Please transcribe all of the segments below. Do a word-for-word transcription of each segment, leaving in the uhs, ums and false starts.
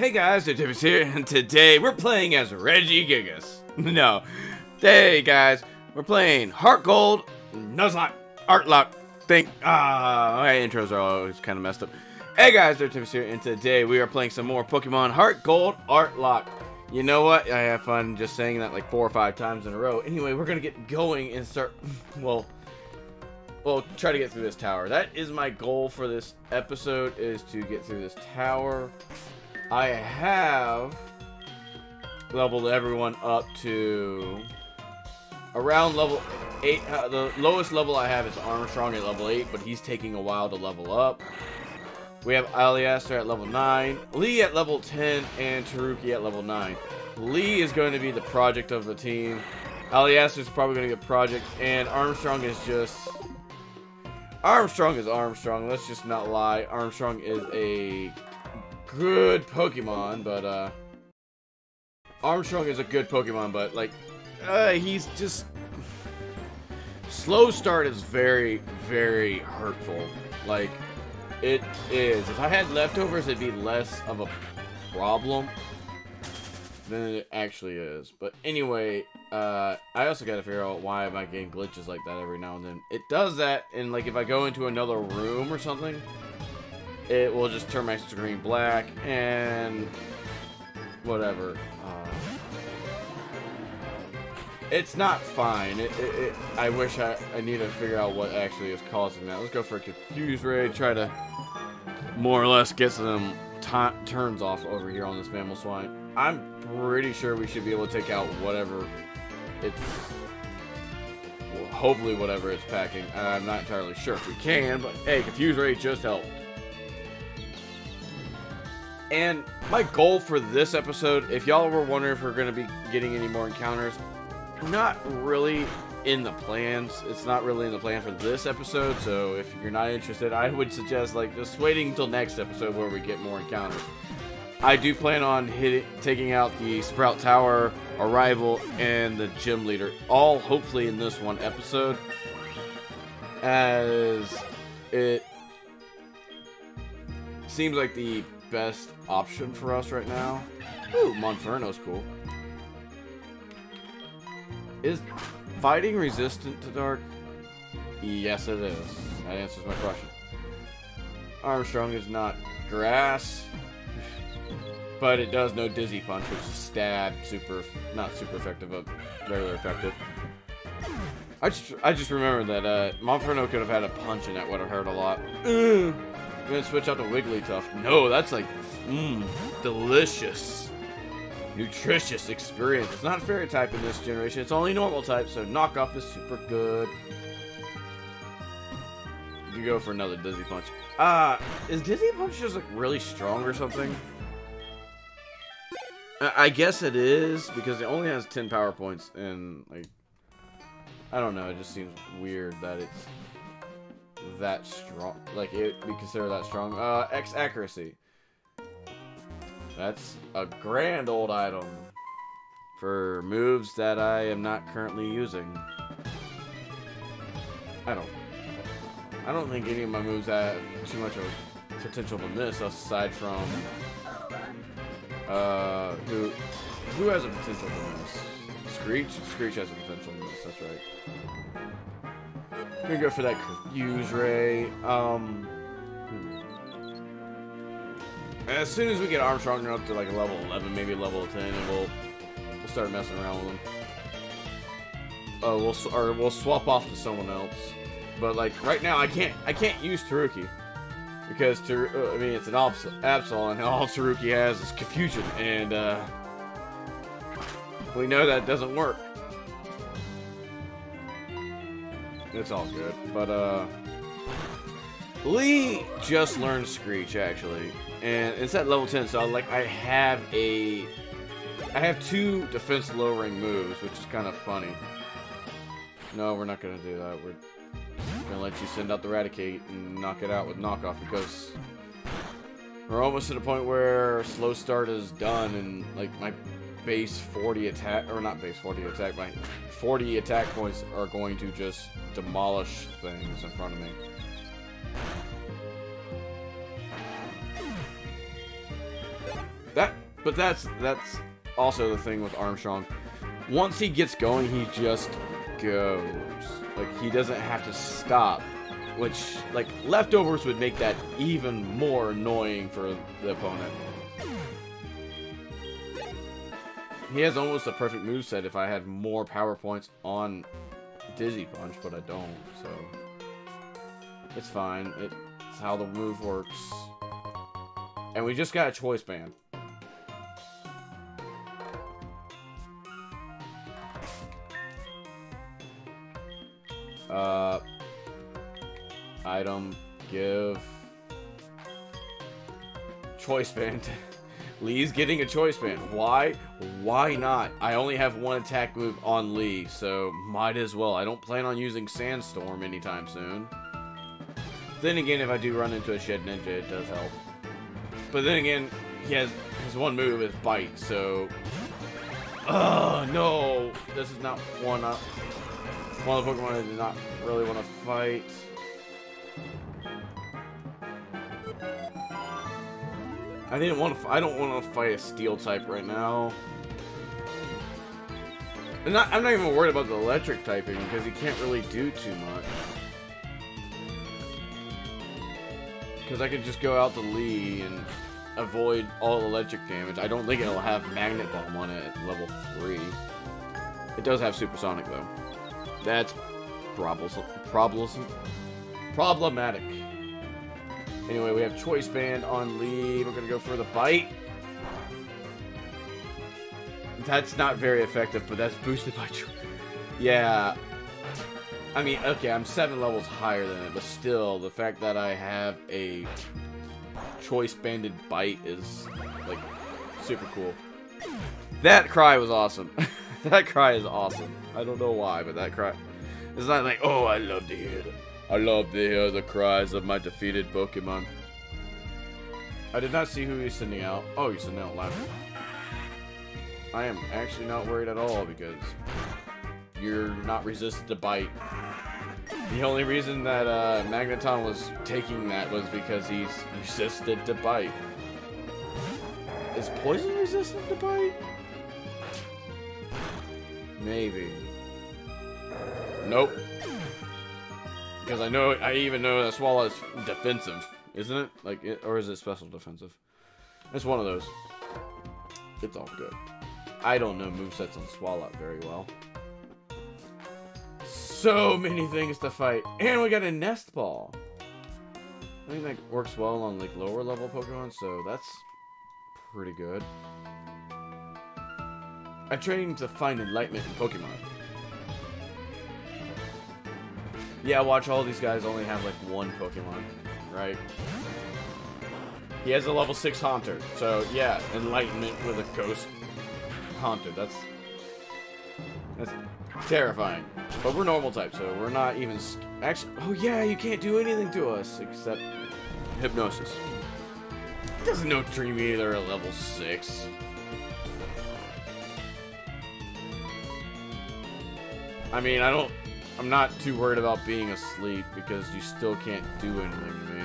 Hey guys, the Timbus here, and today we're playing as Regigigas. No. Hey guys, we're playing Heart Gold, Nuzlocke Artlock thing. Ah, my intros are always kind of messed up. Hey guys, the Timbus here, and today we are playing some more Pokemon Heart Gold Artlock. You know what? I have fun just saying that like four or five times in a row. Anyway, we're gonna get going and start. Well, we'll try to get through this tower. That is my goal for this episode, is to get through this tower. I have leveled everyone up to around level eight. Uh, the lowest level I have is Armstrong at level eight, but he's taking a while to level up. We have Alistair at level nine, Lee at level ten, and Tanuki at level nine. Lee is going to be the project of the team. Alistair is probably going to get project, and Armstrong is just... Armstrong is Armstrong. Let's just not lie. Armstrong is a... good Pokemon, but uh Armstrong is a good Pokemon, but like uh he's just slow start is very, very hurtful. Like it is. If I had leftovers, it'd be less of a problem than it actually is. But anyway, uh I also gotta figure out why my game glitches like that every now and then. It does that, and like if I go into another room or something, it will just turn my screen black and whatever. Uh, it's not fine. It, it, it, I wish I, I need to figure out what actually is causing that. Let's go for a confuse raid. Try to more or less get some turns off over here on this mammal swine. I'm pretty sure we should be able to take out whatever it's... well, hopefully whatever it's packing. I'm not entirely sure if we can, but hey, confuse raid just helped. And my goal for this episode, if y'all were wondering if we're going to be getting any more encounters, not really in the plans. It's not really in the plan for this episode, so if you're not interested, I would suggest like just waiting until next episode where we get more encounters. I do plan on hitting, taking out the Sprout Tower, Arrival, and the Gym Leader, all hopefully in this one episode, as it seems like the best option for us right now. Ooh, Monferno's cool. Is fighting resistant to dark? Yes, it is. That answers my question. Armstrong is not grass, but it does no dizzy punch, which is stab. Super, not super effective, but regular effective. I just, I just remembered that uh, Monferno could have had a punch, and that would have hurt a lot. Ugh. I'm gonna switch out to Wigglytuff. No, that's like, mmm, delicious, nutritious experience. It's not a fairy type in this generation. It's only normal type, so knockoff is super good. You go for another dizzy punch. Ah, uh, is dizzy punch just like really strong or something? I, I guess it is, because it only has ten power points, and like, I don't know. It just seems weird that it's that strong, like it we consider that strong. Uh x accuracy, that's a grand old item for moves that I am not currently using. I don't I don't think any of my moves have too much of a potential to miss, aside from uh who who has a potential to miss. Screech Screech has a potential to miss, that's right. I'm gonna go for that confuse ray. Um, hmm. As soon as we get Armstrong up to like a level eleven, maybe level ten, and we'll we'll start messing around with them. Oh, uh, we'll or we'll swap off to someone else. But like right now, I can't I can't use Tanuki, because to uh, I mean it's an Absol, and all Tanuki has is confusion, and uh, we know that doesn't work. It's all good, but uh, Lee just learned Screech actually, and it's at level ten. So like, I have a, I have two defense lowering moves, which is kind of funny. No, we're not gonna do that. We're gonna let you send out the Raticate and knock it out with knockoff, because we're almost to the point where slow start is done, and like my base forty attack, or not base forty attack, my forty attack points are going to just demolish things in front of me. that, but that's that's also the thing with Armstrong. Once he gets going, he just goes. Like, he doesn't have to stop, which, like, leftovers would make that even more annoying for the opponent. He has almost a perfect moveset if I had more power points on Dizzy Punch, but I don't, so it's fine. It's how the move works. And we just got a choice band. Uh, item, give, choice band. Lee's getting a choice band. Why? Why not? I only have one attack move on Lee, so might as well. I don't plan on using Sandstorm anytime soon. Then again, if I do run into a Shed Ninja, it does help. But then again, he has his one move is Bite, so... Ugh, no! This is not one up. One of the Pokemon I do not really want to fight. I didn't want to. I don't want to fight a Steel type right now. And not, I'm not even worried about the Electric typing because he can't really do too much. Because I could just go out to Lee and avoid all Electric damage. I don't think it'll have Magnet Bomb on it at level three. It does have Supersonic though. That's problem problem problematic. Anyway, we have Choice Band on Lee. We're going to go for the Bite. That's not very effective, but that's boosted by... Yeah. I mean, okay, I'm seven levels higher than it, but still, the fact that I have a Choice Banded Bite is, like, super cool. That cry was awesome. That cry is awesome. I don't know why, but that cry... It's not like, oh, I love to hear that. I love to hear the cries of my defeated Pokemon. I did not see who he's sending out. Oh, he's sending out Lapras. I am actually not worried at all because you're not resistant to Bite. The only reason that uh, Magneton was taking that was because he's resistant to Bite. Is Poison resistant to Bite? Maybe. Nope. Because I know, I even know that Swalot is defensive, isn't it? Like, it, or is it special defensive? It's one of those. It's all good. I don't know movesets on Swalot very well. So many things to fight, and we got a Nest Ball. I think that works well on like lower level Pokemon, so that's pretty good. I trained to find enlightenment in Pokemon. Yeah, watch, all these guys only have like one Pokemon, right? He has a level six Haunter, so yeah, enlightenment with a ghost Haunter. That's that's terrifying. But we're normal type, so we're not even actually. Oh yeah, you can't do anything to us except hypnosis. Doesn't know Dream Eater at level six. I mean, I don't. I'm not too worried about being asleep because you still can't do anything to me.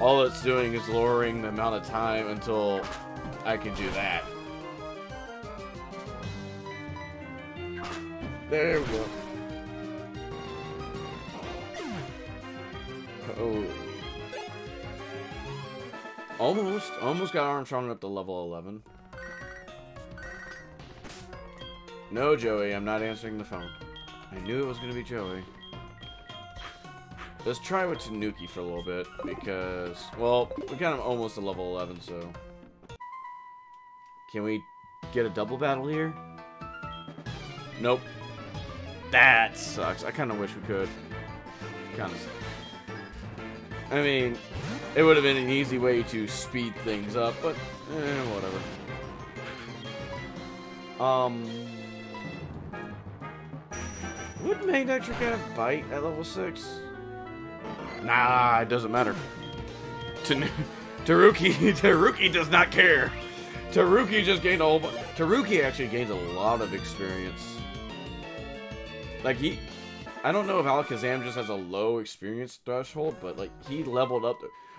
All it's doing is lowering the amount of time until I can do that. There we go. Oh. Almost, almost got Armstrong up to level eleven. No, Joey, I'm not answering the phone. I knew it was going to be Joey. Let's try with Tanuki for a little bit, because... Well, we got him almost to level eleven, so... Can we get a double battle here? Nope. That sucks. I kind of wish we could. Kind of sucks. I mean, it would have been an easy way to speed things up, but... Eh, whatever. Um... Would Magnetric have Bite at level six? Nah, it doesn't matter. Tanuki, Tanuki does not care. Tanuki just gained a whole bunch. Tanuki actually gains a lot of experience. Like, he... I don't know if Alakazam just has a low experience threshold, but, like, he leveled up.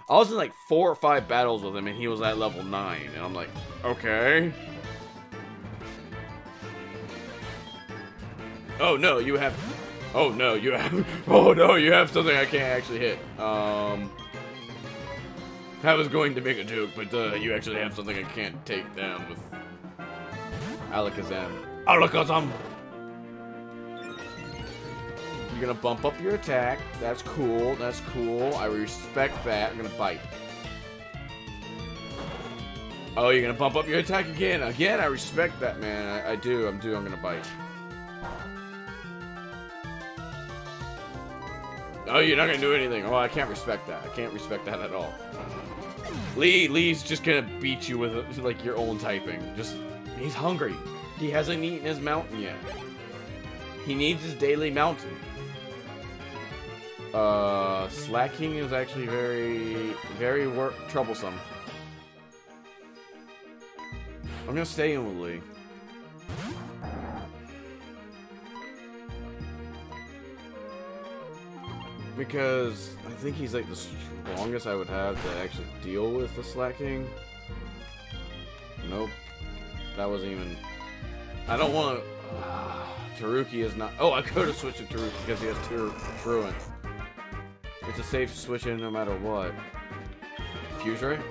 I was in like four or five battles with him and he was at level nine. And I'm like, okay. Oh no, you have, oh no, you have, oh no, you have something I can't actually hit. Um, I was going to make a joke, but uh, you actually have something I can't take down with Alakazam. Alakazam! You're gonna bump up your attack. That's cool, that's cool. I respect that. I'm gonna bite. Oh, you're gonna bump up your attack again. Again, I respect that, man. I, I do, I'm do, I'm gonna bite. Oh, you're not gonna do anything. Oh, I can't respect that. I can't respect that at all. Lee, Lee's just gonna beat you with like your own typing. Just, he's hungry. He hasn't eaten his mountain yet. He needs his daily mountain. Uh, Slaking is actually very, very wor troublesome. I'm gonna stay in with Lee. Because I think he's like the strongest I would have to actually deal with the Slaking. Nope. That wasn't even... I don't want to... Uh, Tanuki is not... Oh, I could have switched to Tanuki because he has two Truant. It's a safe switch in no matter what. Fuseray?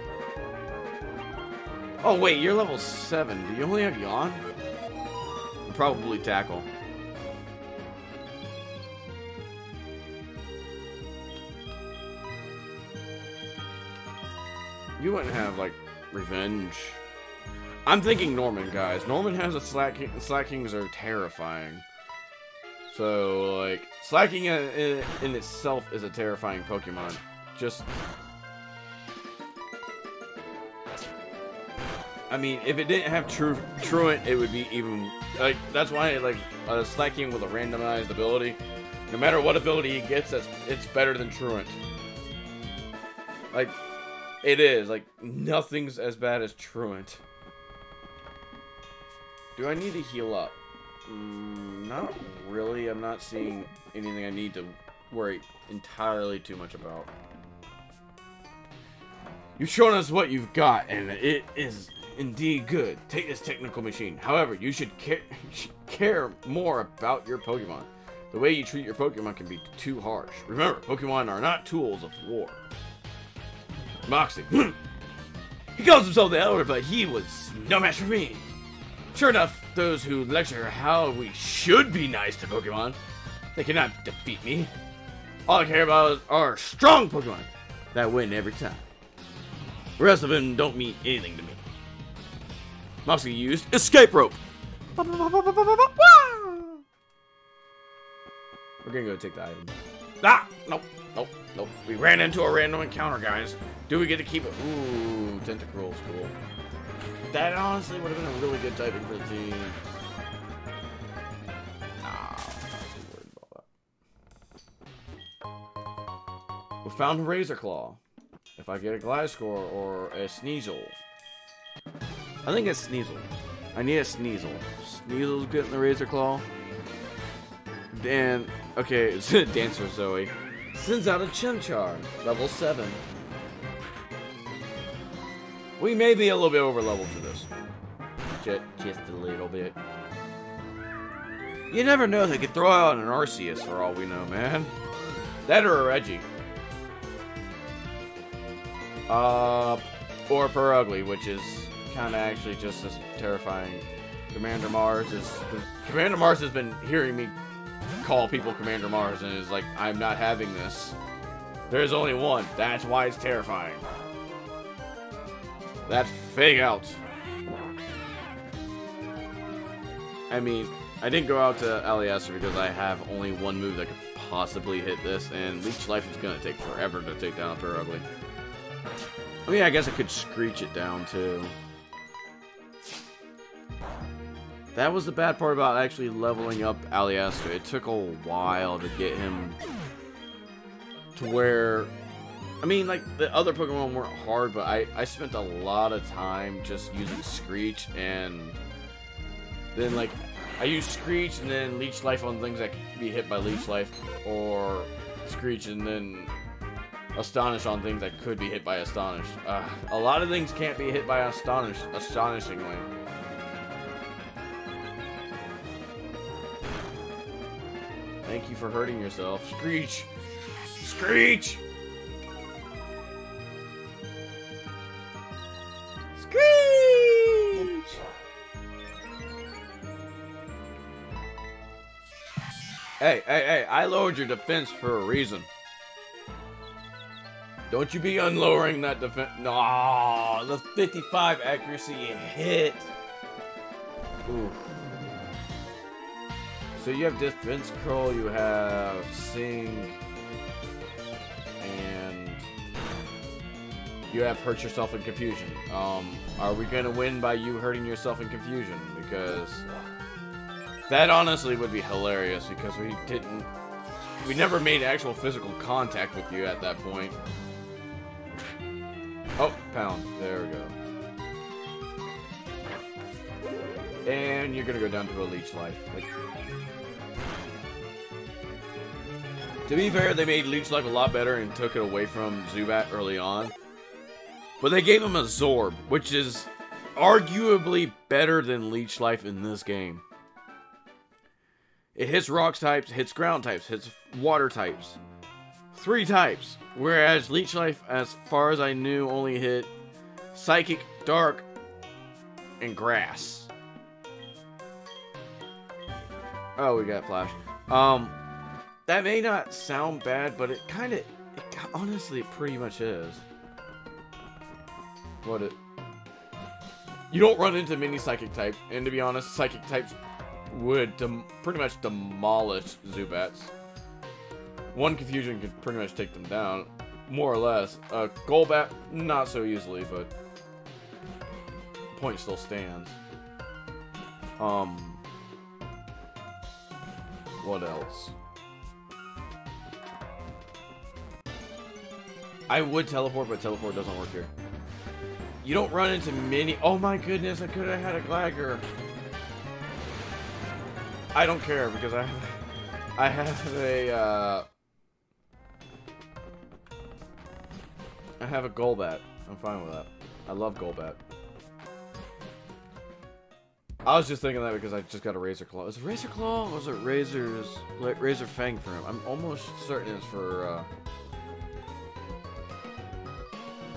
Oh, wait, you're level seven. Do you only have Yawn? Probably Tackle. You wouldn't have, like, Revenge. I'm thinking Norman, guys. Norman has a Slaking. Slakings are terrifying. So, like, Slaking in, in itself is a terrifying Pokemon. Just... I mean, if it didn't have tru Truant, it would be even... Like, that's why, like, a Slaking with a randomized ability, no matter what ability he gets, that's, it's better than Truant. Like... It is, like, nothing's as bad as Truant. Do I need to heal up? Mm, not really. I'm not seeing anything I need to worry entirely too much about. You've shown us what you've got, and it is indeed good. Take this technical machine. However, you should, ca should care more about your Pokemon. The way you treat your Pokemon can be too harsh. Remember, Pokemon are not tools of war. Moxie. He calls himself the Elder, but he was no match for me. Sure enough, those who lecture how we should be nice to Pokemon, they cannot defeat me. All I care about are strong Pokemon that win every time. The rest of them don't mean anything to me. Moxie used Escape Rope. We're gonna go take the item. Ah! Nope. Nope, nope. We ran into a random encounter, guys. Do we get to keep it? Ooh, Tentacruel's cool. That honestly would have been a really good typing for the team. Nah, I'm worried about that. We found a Razor Claw. If I get a Gliscor or a Sneasel. I think it's Sneasel. I need a Sneasel. Sneasel's getting the Razor Claw. Dan, okay, it's Dancer Zoe. Sends out a Chimchar, level seven. We may be a little bit over leveled for this. Just, just a little bit. You never know, they could throw out an Arceus for all we know, man. That or a Reggie. Uh, or Perugly, which is kind of actually just as terrifying. Commander Mars is... Commander Mars has been hearing me call people Commander Mars and is like, I'm not having this. There's only one. That's why it's terrifying. That fig out. I mean, I didn't go out to Alistair because I have only one move that could possibly hit this, and Leech Life is gonna take forever to take down a Perugly. I mean, I guess I could screech it down too. That was the bad part about actually leveling up Alistair. It took a while to get him to where... I mean, like, the other Pokemon weren't hard, but I, I spent a lot of time just using Screech, and then, like, I used Screech and then Leech Life on things that could be hit by Leech Life, or Screech and then Astonish on things that could be hit by Astonish. Uh, a lot of things can't be hit by Astonish, astonishingly. Thank you for hurting yourself. Screech! Screech! Screech! Hey, hey, hey, I lowered your defense for a reason. Don't you be unlowering that defense. No, the fifty-five accuracy hit. Ooh. So you have defense curl, you have sing, and you have hurt yourself in confusion. Um, are we gonna win by you hurting yourself in confusion? Because that honestly would be hilarious, because we didn't, we never made actual physical contact with you at that point. Oh, pound. There we go. And you're gonna go down to a leech life. Like, to be fair, they made Leech Life a lot better and took it away from Zubat early on. But they gave him a Zorb, which is arguably better than Leech Life in this game. It hits rocks types, hits ground types, hits water types. Three types. Whereas Leech Life, as far as I knew, only hit Psychic, Dark, and Grass. Oh, we got Flash. Um... That may not sound bad, but it kind of, it honestly, it pretty much is. What it? You don't run into many psychic type, and to be honest, psychic types would dem pretty much demolish Zubats. One confusion could pretty much take them down, more or less. Uh, Golbat, not so easily, but the point still stands. Um, what else? I would teleport, but teleport doesn't work here. You don't run into many... Oh my goodness, I could have had a Glagger. I don't care, because I have... I have a... Uh, I have a Golbat. I'm fine with that. I love Golbat. I was just thinking that because I just got a Razor Claw. Is it Razor Claw? Or was it Razor's... Like, Razor Fang for him? I'm almost certain it's for... Uh,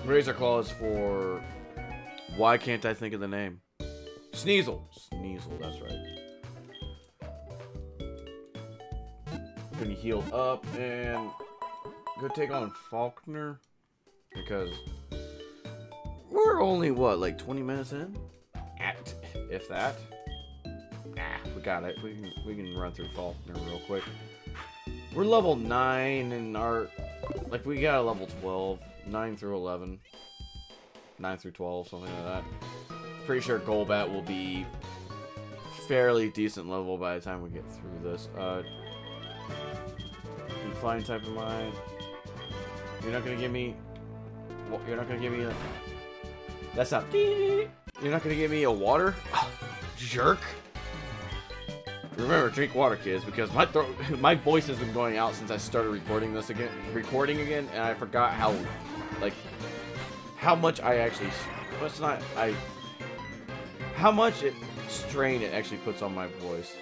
Razor Claw is for... Why can't I think of the name? Sneasel. Sneasel, that's right. Gonna heal up and... Go take on Faulkner. Because... We're only, what, like twenty minutes in? At, if that. Nah, we got it. We can, we can run through Faulkner real quick. We're level nine and our... Like, we got a level twelve. nine through eleven. nine through twelve, something like that. Pretty sure Golbat will be fairly decent level by the time we get through this. Uh, flying type of mine. You're not going to give me... Well, you're not going to give me a... That's not... You're not going to give me a water? Jerk. Remember, drink water, kids, because my throat, my voice has been going out since I started recording this again, recording again, and I forgot how, like, how much I actually, what's not, I, how much it strain it actually puts on my voice.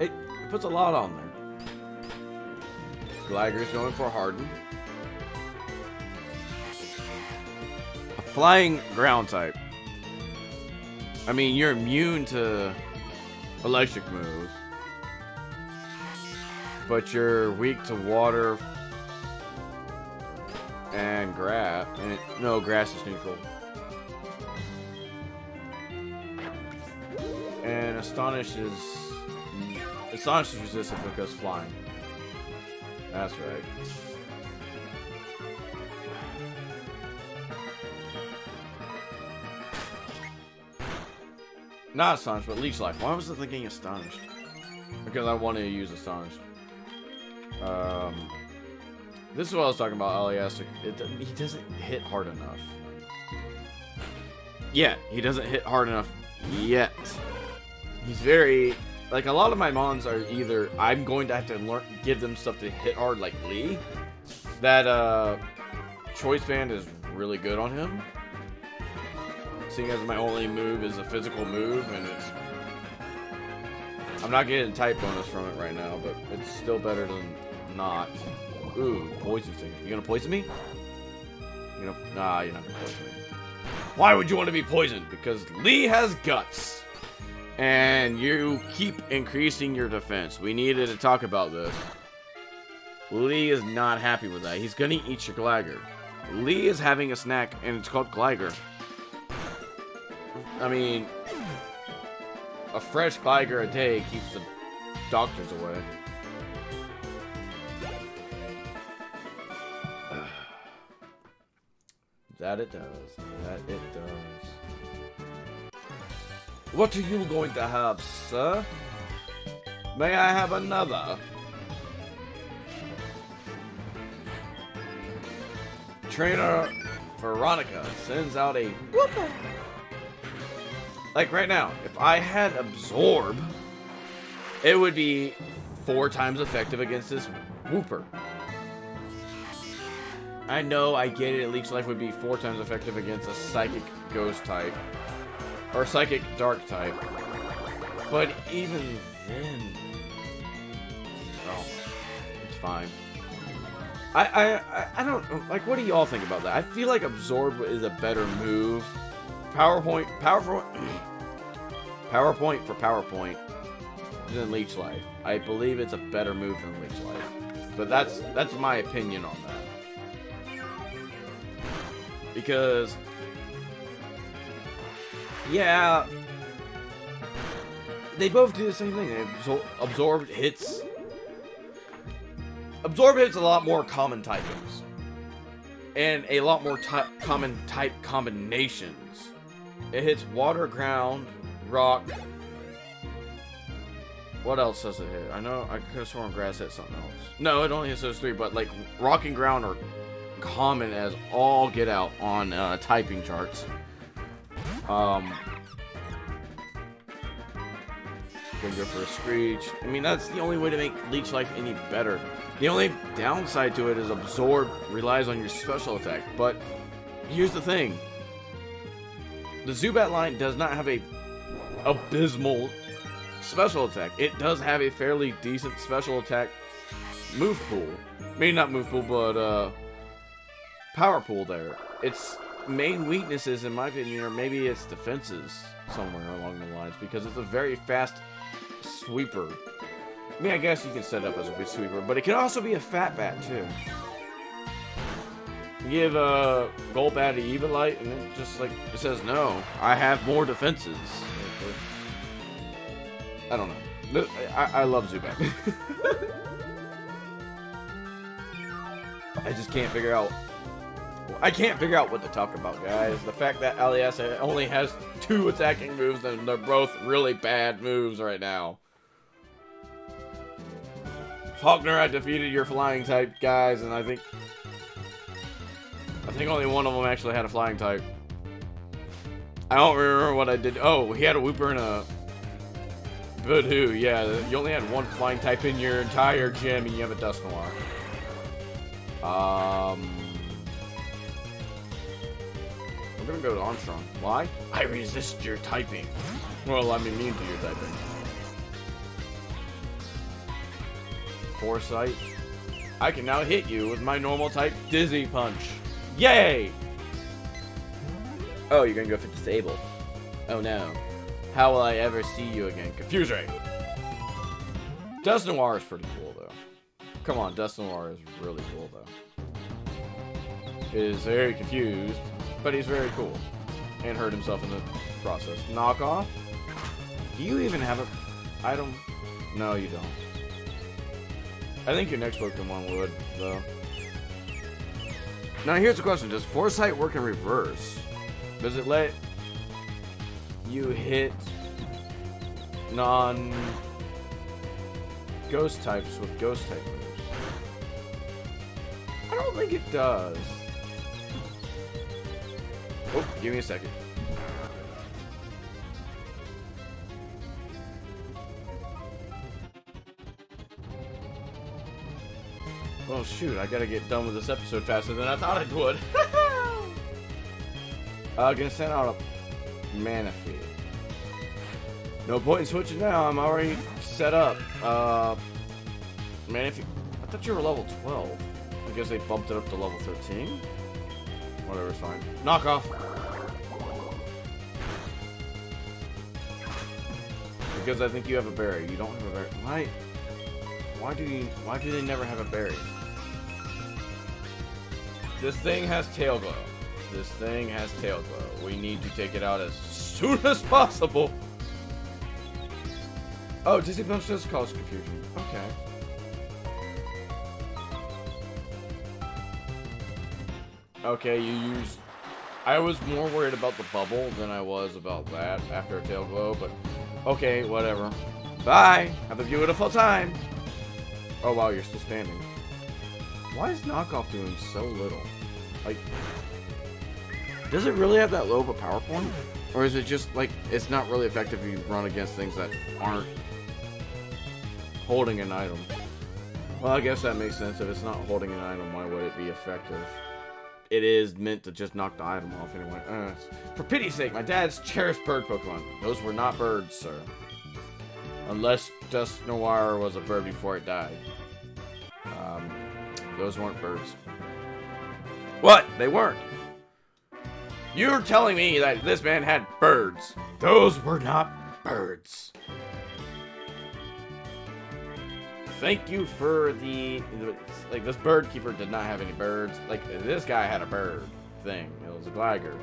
It puts a lot on there. Glagger's going for Harden. A flying ground type. I mean, you're immune to electric moves, but you're weak to water and grass. And no, grass is neutral. And Astonish is Astonish is resistant because flying. That's right. Not Astonished, but Leech Life. Why was I thinking Astonished? Because I wanted to use Astonished. Um, this is what I was talking about, Alistair. He doesn't hit hard enough. Yeah, he doesn't hit hard enough yet. He's very Like, a lot of my mons are either I'm going to have to learn, give them stuff to hit hard, like Lee. That uh, choice band is really good on him. Seeing as my only move is a physical move, and it's I'm not getting type bonus from it right now, but it's still better than not. Ooh, poison thing. You gonna poison me? You know, nah, you're not gonna poison me. Why would you want to be poisoned? Because Lee has guts. And you keep increasing your defense. We needed to talk about this. Lee is not happy with that. He's gonna eat your Gligar. Lee is having a snack, and it's called Gligar. I mean, a fresh Gligar a day keeps the doctors away. That it does. That it does. What are you going to have, sir? May I have another? Trainer Veronica sends out a Wooper. Like right now, if I had Absorb, it would be four times effective against this Wooper. I know, I get it, Leech's Life would be four times effective against a Psychic Ghost type. Or Psychic Dark type. But even then... Oh, it's fine. I, I, I don't... Like, what do y'all think about that? I feel like Absorb is a better move. PowerPoint... PowerPoint... PowerPoint for PowerPoint than Leech Life. I believe it's a better move than Leech Life. But that's, that's my opinion on that. Because... yeah, they both do the same thing. They absor absorb hits. Absorb hits a lot more common typings, and a lot more ty common type combinations. It hits water, ground, rock. What else does it hit? I know I could have sworn grass hit something else. No, it only hits those three. But like rock and ground are common as all get out on uh, typing charts. Um, gonna go for a Screech. I mean, that's the only way to make Leech Life any better. The only downside to it is Absorb relies on your special attack, but here's the thing. The Zubat line does not have a abysmal special attack. It does have a fairly decent special attack move pool. Maybe not move pool, but, uh, power pool there. It's... main weaknesses, in my opinion, or maybe it's defenses somewhere along the lines, because it's a very fast sweeper. I mean, I guess you can set it up as a sweeper, but it can also be a fat bat too. Give a uh, Golbat a Evolite, and it just like it says, "No, I have more defenses." I don't know. I, I love Zubat. I just can't figure out. I can't figure out what to talk about, guys. The fact that Alistair only has two attacking moves, and they're both really bad moves right now. Faulkner, I defeated your flying type, guys, and I think... I think only one of them actually had a flying type. I don't remember what I did. Oh, he had a Wooper and a... But who? Yeah, you only had one flying type in your entire gym, and you have a Dusknoir. Um... I'm gonna go to Armstrong. Why? I resist your typing. Well, I'm immune to your typing. Foresight. I can now hit you with my normal type Dizzy Punch. Yay! Oh, you're gonna go for Disable. Oh no. How will I ever see you again? Confuse Ray. Dusknoir is pretty cool though. Come on, Dusknoir is really cool though. It is very confused. But he's very cool, and hurt himself in the process. Knock off? Do you even have a... I don't... No, you don't. I think your next Pokemon would, though. Now, here's the question. Does Foresight work in reverse? Does it let you hit non-ghost types with ghost type moves? I don't think it does. Oh, give me a second. Well, shoot, I gotta get done with this episode faster than I thought I would. I'm gonna send out a Manaphy. No point in switching now. I'm already set up. Uh, Manaphy. I thought you were level twelve. I guess they bumped it up to level thirteen. Whatever's fine. Knock off. Because I think you have a berry. You don't have a berry. Why? Why do you? Why do they never have a berry? This thing has tail glow. This thing has tail glow. We need to take it out as soon as possible. Oh, Disney Punch does cause confusion. Okay. Okay, you used... I was more worried about the bubble than I was about that after a tail glow, but... Okay, whatever. Bye! Have a beautiful time! Oh, wow, you're still standing. Why is knockoff doing so little? Like... Does it really have that low of a power point? Or is it just, like, it's not really effective if you run against things that aren't holding an item? Well, I guess that makes sense. If it's not holding an item, why would it be effective? It is meant to just knock the item off anyway. Uh, for pity's sake, my dad's cherished bird Pokemon. Those were not birds, sir. Unless Dusknoir was a bird before it died. Um, those weren't birds. What? They weren't. You're telling me that this man had birds. Those were not birds. Thank you for the, like, this bird keeper did not have any birds. Like, this guy had a bird thing. It was a Gligar.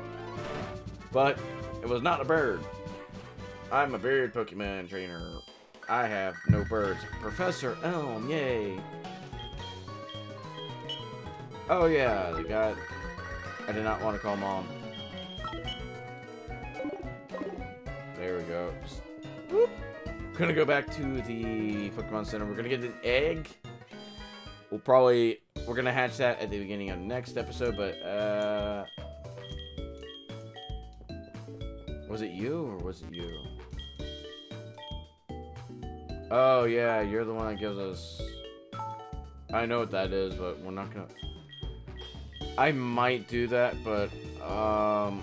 But it was not a bird. I'm a bird Pokemon trainer. I have no birds. Professor Elm, yay. Oh yeah, the guy, I did not want to call mom. There we go. Just, whoop. We're gonna go back to the Pokemon Center. We're gonna get an egg. We'll probably we're gonna hatch that at the beginning of the next episode. But uh, was it you or was it you? Oh yeah, you're the one that gives us. I know what that is, but we're not gonna. I might do that, but um.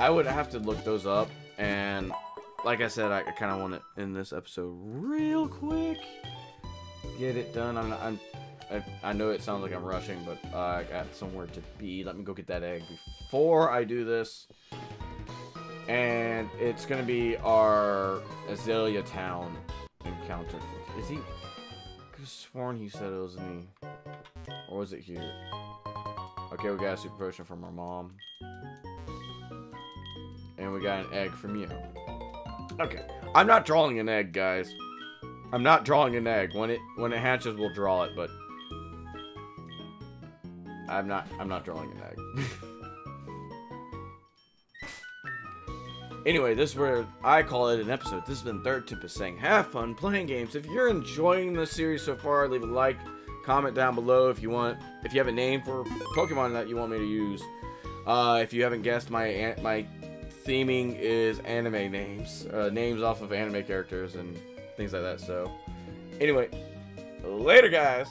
I would have to look those up, and like I said, I kind of want to end this episode real quick. Get it done. I'm, not, I'm I, I know it sounds like I'm rushing, but uh, I got somewhere to be. Let me go get that egg before I do this. And it's gonna be our Azalea Town encounter. Is he? I could have sworn he said it was me, or was it here? Okay, we got a super potion from our mom. And we got an egg from you. Okay. I'm not drawing an egg, guys. I'm not drawing an egg. When it when it hatches, we'll draw it, but I'm not I'm not drawing an egg. Anyway, this is where I call it an episode. This has been Third Timpus saying, have fun playing games. If you're enjoying the series so far, leave a like, comment down below if you want if you have a name for Pokemon that you want me to use. Uh, if you haven't guessed, my my theming is anime names, uh, names off of anime characters and things like that. So, anyway, later, guys.